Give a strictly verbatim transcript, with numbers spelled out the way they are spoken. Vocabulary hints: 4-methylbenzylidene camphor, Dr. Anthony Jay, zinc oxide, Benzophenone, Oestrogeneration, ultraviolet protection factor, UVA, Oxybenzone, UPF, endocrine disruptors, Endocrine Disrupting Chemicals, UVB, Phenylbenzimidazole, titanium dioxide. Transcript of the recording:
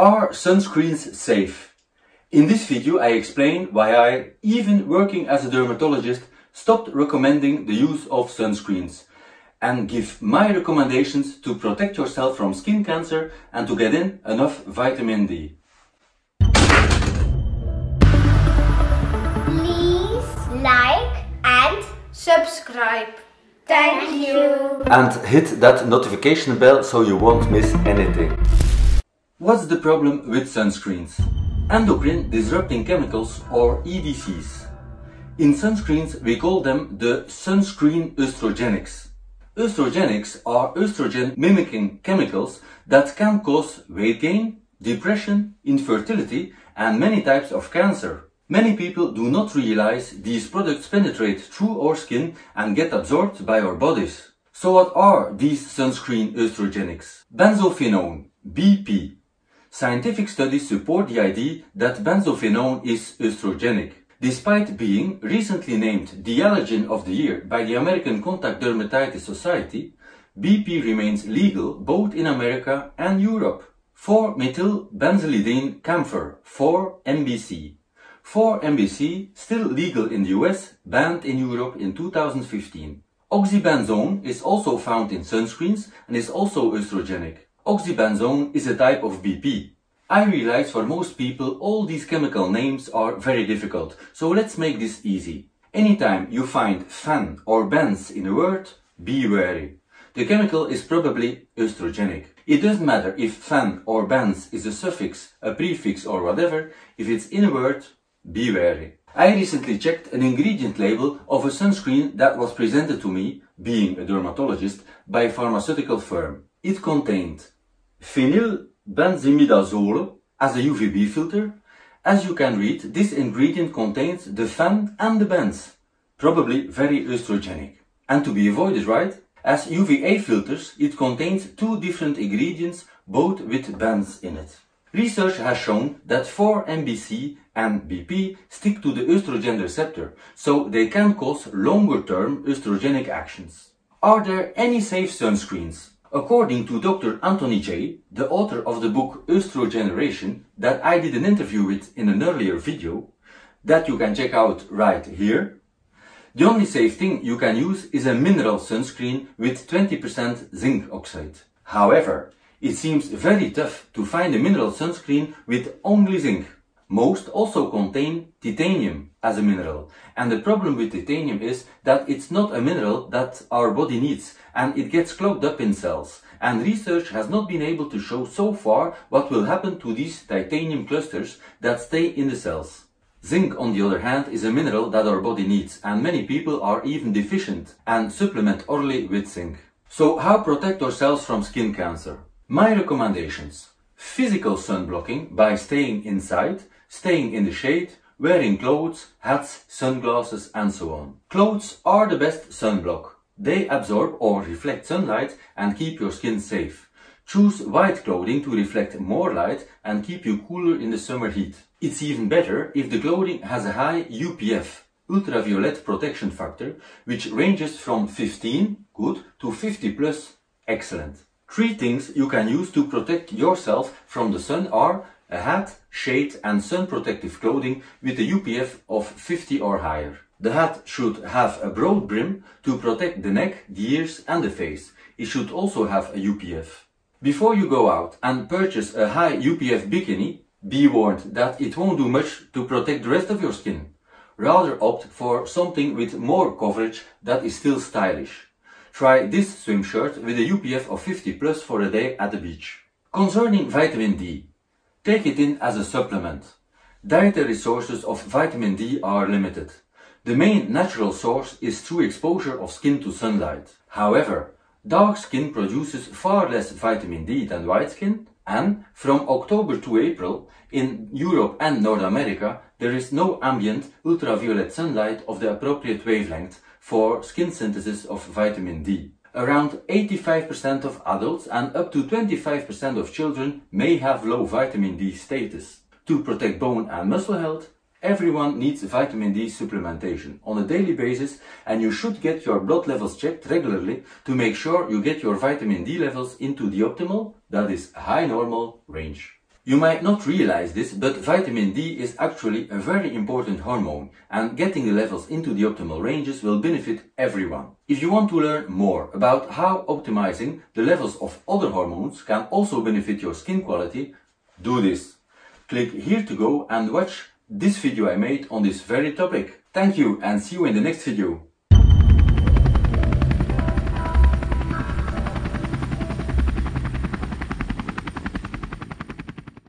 Are sunscreens safe? In this video I explain why I, even working as a dermatologist, stopped recommending the use of sunscreens and give my recommendations to protect yourself from skin cancer and to get in enough vitamin D. Please like and subscribe. Thank you. And hit that notification bell so you won't miss anything. What's the problem with sunscreens? Endocrine Disrupting Chemicals, or E D Cs. In sunscreens we call them the sunscreen estrogenics. Oestrogenics are estrogen-mimicking chemicals that can cause weight gain, depression, infertility and many types of cancer. Many people do not realize these products penetrate through our skin and get absorbed by our bodies. So what are these sunscreen estrogenics? Benzophenone, B P. Scientific studies support the idea that benzophenone is estrogenic. Despite being recently named the allergen of the year by the American Contact Dermatitis Society, B P remains legal both in America and Europe. four methylbenzylidene camphor, four M B C. four M B C, still legal in the U S, banned in Europe in two thousand fifteen. Oxybenzone is also found in sunscreens and is also estrogenic. Oxybenzone is a type of B P. I realize for most people all these chemical names are very difficult, so let's make this easy. Anytime you find phen or benz in a word, be wary. The chemical is probably estrogenic. It doesn't matter if phen or benz is a suffix, a prefix or whatever, if it's in a word, be wary. I recently checked an ingredient label of a sunscreen that was presented to me, being a dermatologist, by a pharmaceutical firm. It contained Phenylbenzimidazole as a U V B filter. As you can read, this ingredient contains the phen and the benz, probably very estrogenic. And to be avoided, right? As U V A filters, it contains two different ingredients, both with benz in it. Research has shown that four M B C and B P stick to the estrogen receptor, so they can cause longer-term estrogenic actions. Are there any safe sunscreens? According to Doctor Anthony Jay, the author of the book Oestrogeneration, that I did an interview with in an earlier video, that you can check out right here, the only safe thing you can use is a mineral sunscreen with twenty percent zinc oxide. However, it seems very tough to find a mineral sunscreen with only zinc. Most also contain titanium as a mineral, and the problem with titanium is that it's not a mineral that our body needs and it gets clogged up in cells, and research has not been able to show so far what will happen to these titanium clusters that stay in the cells. Zinc, on the other hand, is a mineral that our body needs, and many people are even deficient and supplement orally with zinc. So how protect ourselves from skin cancer? My recommendations: physical sun blocking by staying inside, staying in the shade, wearing clothes, hats, sunglasses and so on. Clothes are the best sun block. They absorb or reflect sunlight and keep your skin safe. Choose white clothing to reflect more light and keep you cooler in the summer heat. It's even better if the clothing has a high U P F, ultraviolet protection factor, which ranges from fifteen, good, to fifty plus, excellent. Three things you can use to protect yourself from the sun are a hat, shade and sun protective clothing with a U P F of fifty or higher. The hat should have a broad brim to protect the neck, the ears and the face. It should also have a U P F. Before you go out and purchase a high U P F bikini, be warned that it won't do much to protect the rest of your skin. Rather opt for something with more coverage that is still stylish. Try this swim shirt with a U P F of fifty plus for a day at the beach. Concerning vitamin D, take it in as a supplement. Dietary sources of vitamin D are limited. The main natural source is through exposure of skin to sunlight. However, dark skin produces far less vitamin D than white skin, and from October to April in Europe and North America there is no ambient ultraviolet sunlight of the appropriate wavelength for skin synthesis of vitamin D. Around eighty-five percent of adults and up to twenty-five percent of children may have low vitamin D status. To protect bone and muscle health, everyone needs vitamin D supplementation on a daily basis, and you should get your blood levels checked regularly to make sure you get your vitamin D levels into the optimal, that is high normal, range. You might not realize this, but vitamin D is actually a very important hormone, and getting the levels into the optimal ranges will benefit everyone. If you want to learn more about how optimizing the levels of other hormones can also benefit your skin quality, do this. Click here to go and watch this video I made on this very topic. Thank you and see you in the next video.